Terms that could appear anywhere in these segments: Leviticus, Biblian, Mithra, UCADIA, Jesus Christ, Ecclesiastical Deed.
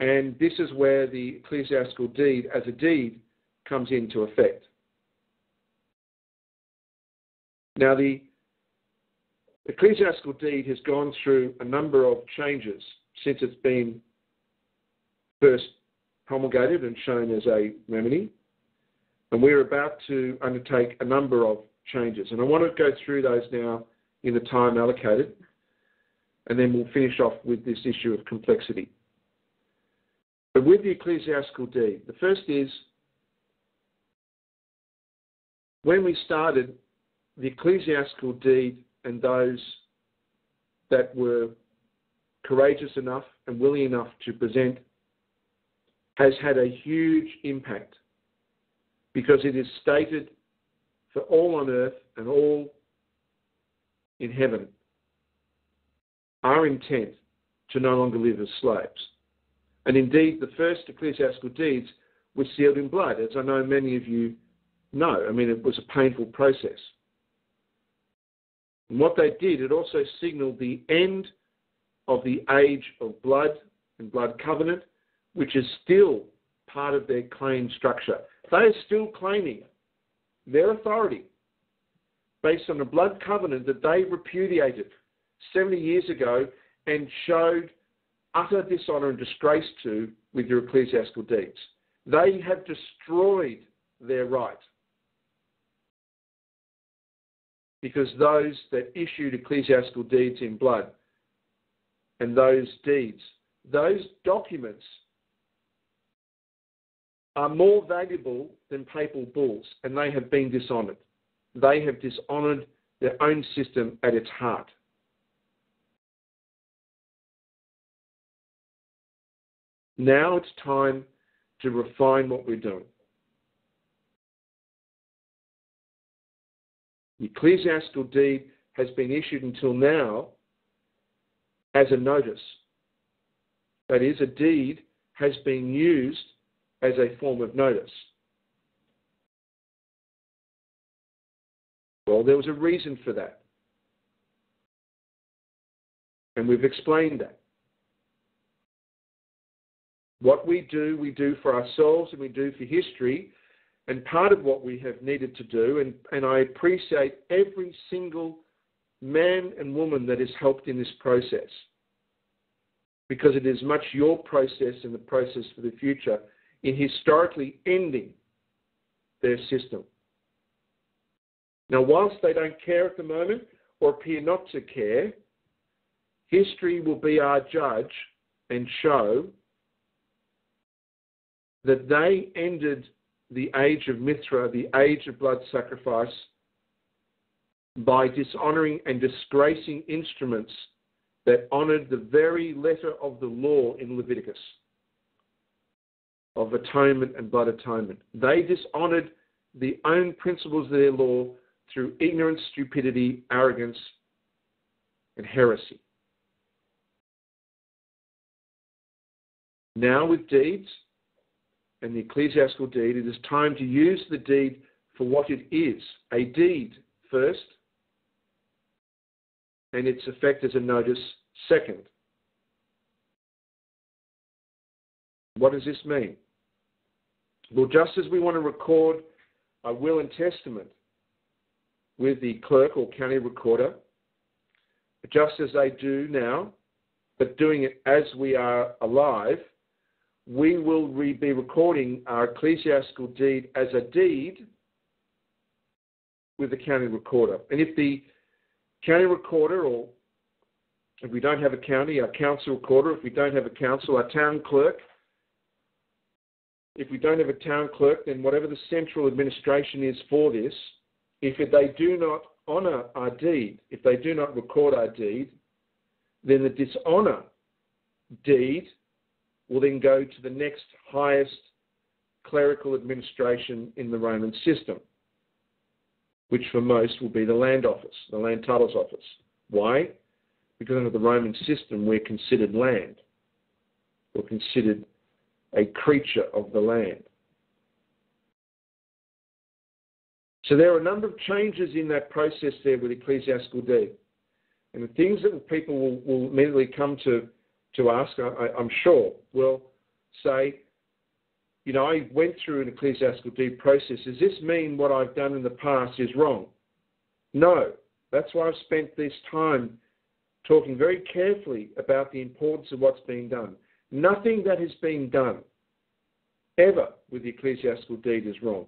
And this is where the ecclesiastical deed as a deed comes into effect. Now, the ecclesiastical deed has gone through a number of changes since it's been first promulgated and shown as a remedy. And we're about to undertake a number of changes. And I want to go through those now in the time allocated. And then we'll finish off with this issue of complexity. But with the ecclesiastical deed, the first is, when we started, the ecclesiastical deed and those that were courageous enough and willing enough to present has had a huge impact, because it is stated for all on earth and all in heaven our intent to no longer live as slaves. And indeed, the first ecclesiastical deeds were sealed in blood, as I know many of you know. I mean, it was a painful process. And what they did, it also signalled the end of the age of blood and blood covenant, which is still part of their claim structure. They are still claiming their authority based on a blood covenant that they repudiated 70 years ago and showed utter dishonour and disgrace to with your ecclesiastical deeds. They have destroyed their right, because those that issued ecclesiastical deeds in blood and those deeds, those documents are more valuable than papal bulls, and they have been dishonoured. They have dishonoured their own system at its heart. Now it's time to refine what we're doing. The ecclesiastical deed has been issued until now as a notice. That is, a deed has been used as a form of notice. Well, there was a reason for that. And we've explained that. What we do for ourselves and we do for history. And part of what we have needed to do, and I appreciate every single man and woman that has helped in this process, because it is much your process and the process for the future in historically ending their system. Now, whilst they don't care at the moment or appear not to care, history will be our judge and show that they ended the age of Mithra, the age of blood sacrifice, by dishonouring and disgracing instruments that honoured the very letter of the law in Leviticus of atonement and blood atonement. They dishonoured the own principles of their law through ignorance, stupidity, arrogance, and heresy. Now with deeds, and the ecclesiastical deed, it is time to use the deed for what it is, a deed first, and its effect as a notice second. What does this mean? Well, just as we want to record a will and testament with the clerk or county recorder, just as they do now, but doing it as we are alive, we will be recording our ecclesiastical deed as a deed with the county recorder. And if the county recorder, or if we don't have a county, our council recorder, if we don't have a council, our town clerk, if we don't have a town clerk, then whatever the central administration is for this, if they do not honour our deed, if they do not record our deed, then the dishonour deed will then go to the next highest clerical administration in the Roman system, which for most will be the land office, the land titles office. Why? Because under the Roman system, we're considered land. We're considered a creature of the land. So there are a number of changes in that process there with ecclesiastical deed. And the things that people will immediately come to ask, I'm sure, well, say, you know, I went through an ecclesiastical deed process. Does this mean what I've done in the past is wrong? No. That's why I've spent this time talking very carefully about the importance of what's being done. Nothing that has been done ever with the ecclesiastical deed is wrong.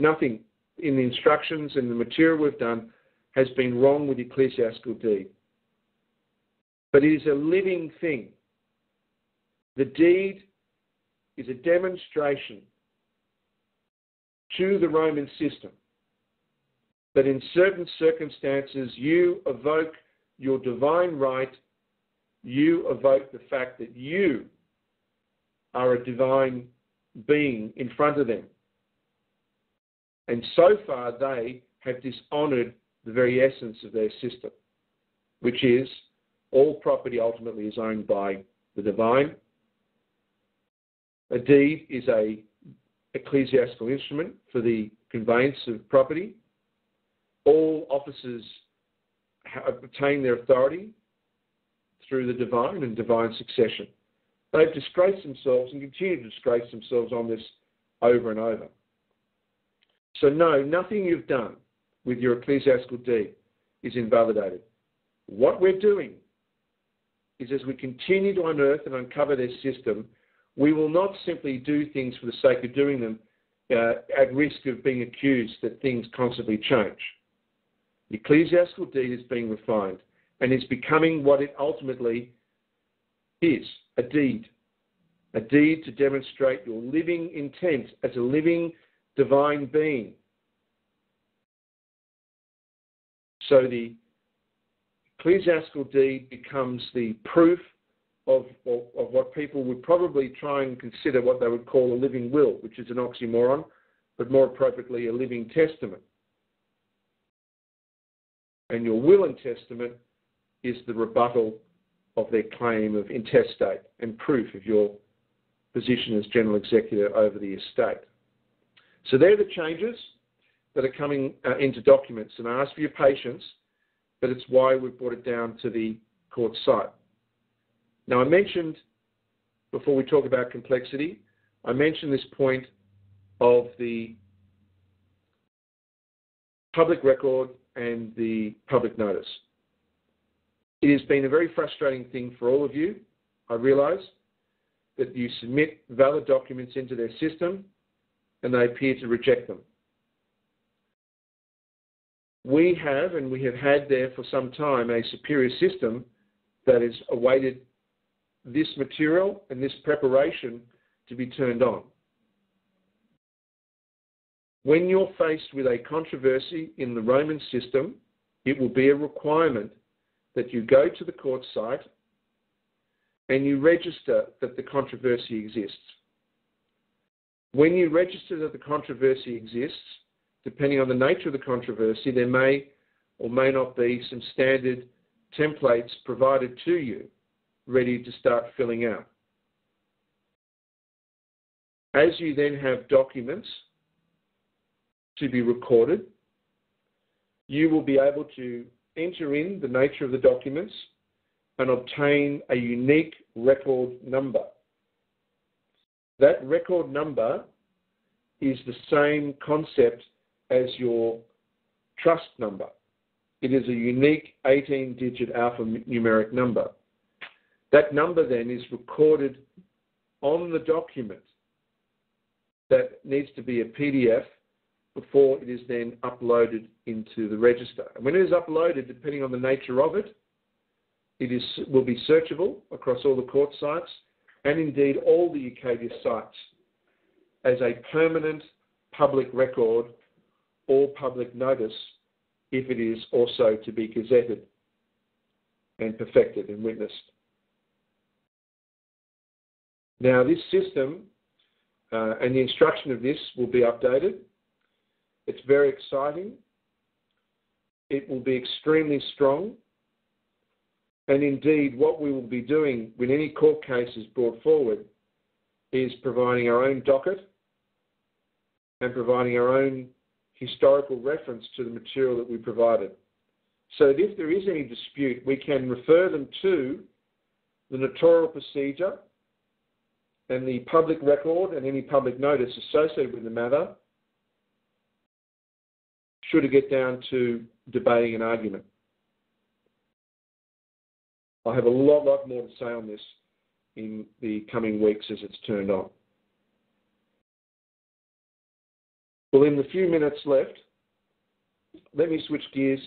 Nothing in the instructions and the material we've done has been wrong with the ecclesiastical deed. But it is a living thing. The deed is a demonstration to the Roman system that in certain circumstances you evoke your divine right, you evoke the fact that you are a divine being in front of them. And so far they have dishonoured the very essence of their system, which is all property ultimately is owned by the divine. A deed is an ecclesiastical instrument for the conveyance of property. All officers obtain their authority through the divine and divine succession. They've disgraced themselves and continue to disgrace themselves on this over and over. So no, nothing you've done with your ecclesiastical deed is invalidated. What we're doing is as we continue to unearth and uncover their system, we will not simply do things for the sake of doing them at risk of being accused that things constantly change. The ecclesiastical deed is being refined and is becoming what it ultimately is, a deed to demonstrate your living intent as a living divine being. So the ecclesiastical deed becomes the proof of what people would probably try and consider what they would call a living will, which is an oxymoron, but more appropriately a living testament. And your will and testament is the rebuttal of their claim of intestate and proof of your position as general executor over the estate. So they're the changes that are coming into documents, and I ask for your patience, but it's why we've brought it down to the court site. Now I mentioned, before we talk about complexity, I mentioned this point of the public record and the public notice. It has been a very frustrating thing for all of you, I realise, that you submit valid documents into their system and they appear to reject them. We have, and we have had there for some time, a superior system that has awaited this material and this preparation to be turned on. When you're faced with a controversy in the Roman system, it will be a requirement that you go to the court site and you register that the controversy exists. When you register that the controversy exists, depending on the nature of the controversy, there may or may not be some standard templates provided to you, ready to start filling out. As you then have documents to be recorded, you will be able to enter in the nature of the documents and obtain a unique record number. That record number is the same concept as your trust number. It is a unique 18-digit alphanumeric number. That number then is recorded on the document that needs to be a PDF before it is then uploaded into the register. And when it is uploaded, depending on the nature of it, it will be searchable across all the court sites and indeed all the UCADIA sites as a permanent public record or public notice if it is also to be gazetted and perfected and witnessed. Now this system and the instruction of this will be updated. It's very exciting. It will be extremely strong. And indeed, what we will be doing when any court case is brought forward is providing our own docket and providing our own historical reference to the material that we provided. So that if there is any dispute, we can refer them to the notarial procedure and the public record and any public notice associated with the matter, should it get down to debating an argument. I have a lot more to say on this in the coming weeks as it's turned on. Well, in the few minutes left, let me switch gears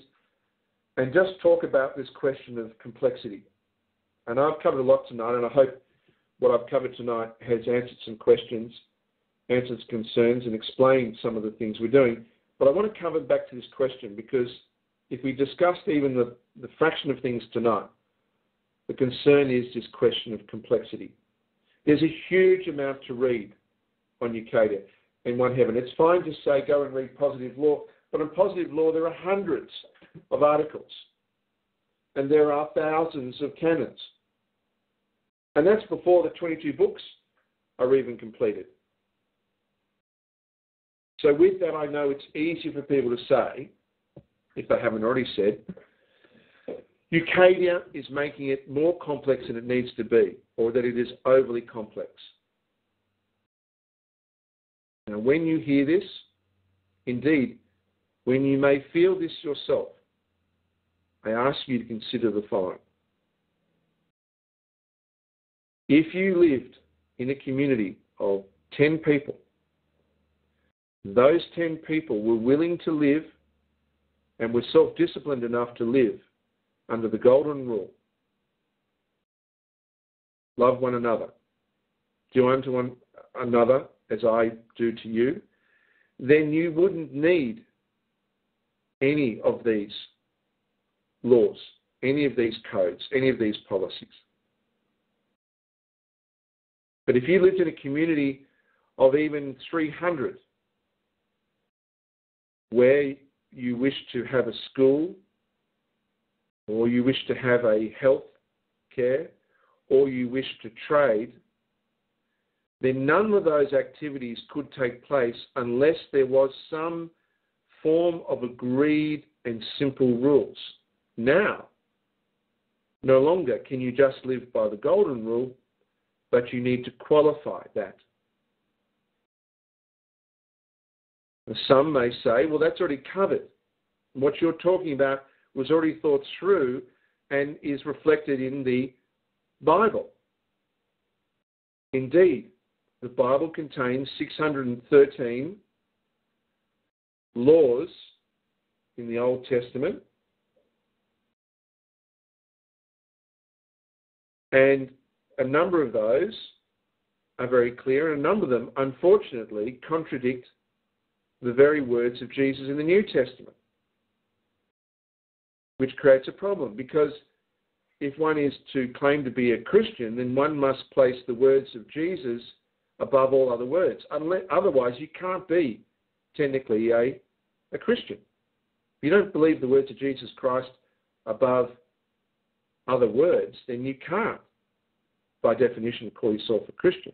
and just talk about this question of complexity. And I've covered a lot tonight, and I hope what I've covered tonight has answered some questions, answered concerns, and explained some of the things we're doing. But I want to come back to this question, because if we discussed even the fraction of things tonight, the concern is this question of complexity. There's a huge amount to read on UCADIA in One Heaven. It's fine to say go and read positive law, but in positive law there are hundreds of articles and there are thousands of canons. And that's before the 22 books are even completed. So with that, I know it's easy for people to say, if they haven't already said, UCADIA is making it more complex than it needs to be, or that it is overly complex. Now, when you hear this, indeed, when you may feel this yourself, I ask you to consider the following. If you lived in a community of 10 people, those 10 people were willing to live and were self-disciplined enough to live under the golden rule. Love one another. Do unto one another as I do to you. Then you wouldn't need any of these laws, any of these codes, any of these policies. But if you lived in a community of even 300, where you wish to have a school, or you wish to have a health care, or you wish to trade, then none of those activities could take place unless there was some form of agreed and simple rules. Now, no longer can you just live by the golden rule, but you need to qualify that. Some may say, well, that's already covered. What you're talking about was already thought through and is reflected in the Bible. Indeed, the Bible contains 613 laws in the Old Testament, and a number of those are very clear, and a number of them, unfortunately, contradict the very words of Jesus in the New Testament, which creates a problem, because if one is to claim to be a Christian, then one must place the words of Jesus above all other words. Otherwise, you can't be technically a Christian. If you don't believe the words of Jesus Christ above other words, then you can't, by definition, call yourself a Christian.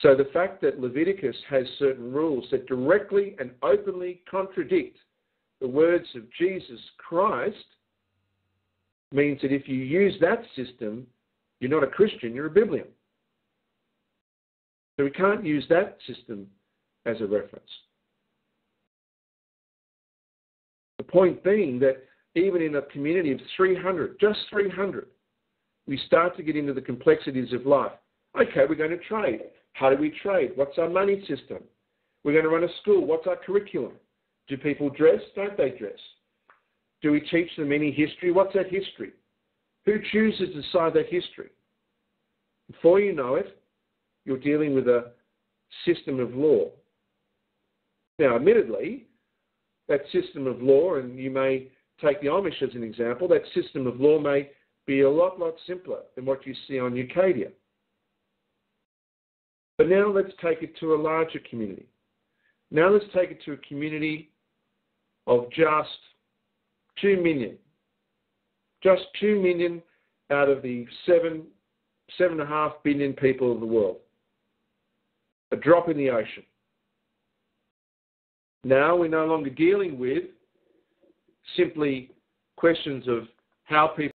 So the fact that Leviticus has certain rules that directly and openly contradict the words of Jesus Christ means that if you use that system, you're not a Christian, you're a Biblian. So we can't use that system as a reference. The point being that even in a community of 300, just 300, we start to get into the complexities of life. Okay, we're going to trade. How do we trade? What's our money system? We're going to run a school. What's our curriculum? Do people dress? Don't they dress? Do we teach them any history? What's that history? Who chooses to decide that history? Before you know it, you're dealing with a system of law. Now, admittedly, that system of law, and you may take the Amish as an example, that system of law may be a lot simpler than what you see on UCADIA. But now let's take it to a larger community. Now let's take it to a community of just 2 million. Just 2 million out of the 7.5 billion people of the world. A drop in the ocean. Now we're no longer dealing with simply questions of how people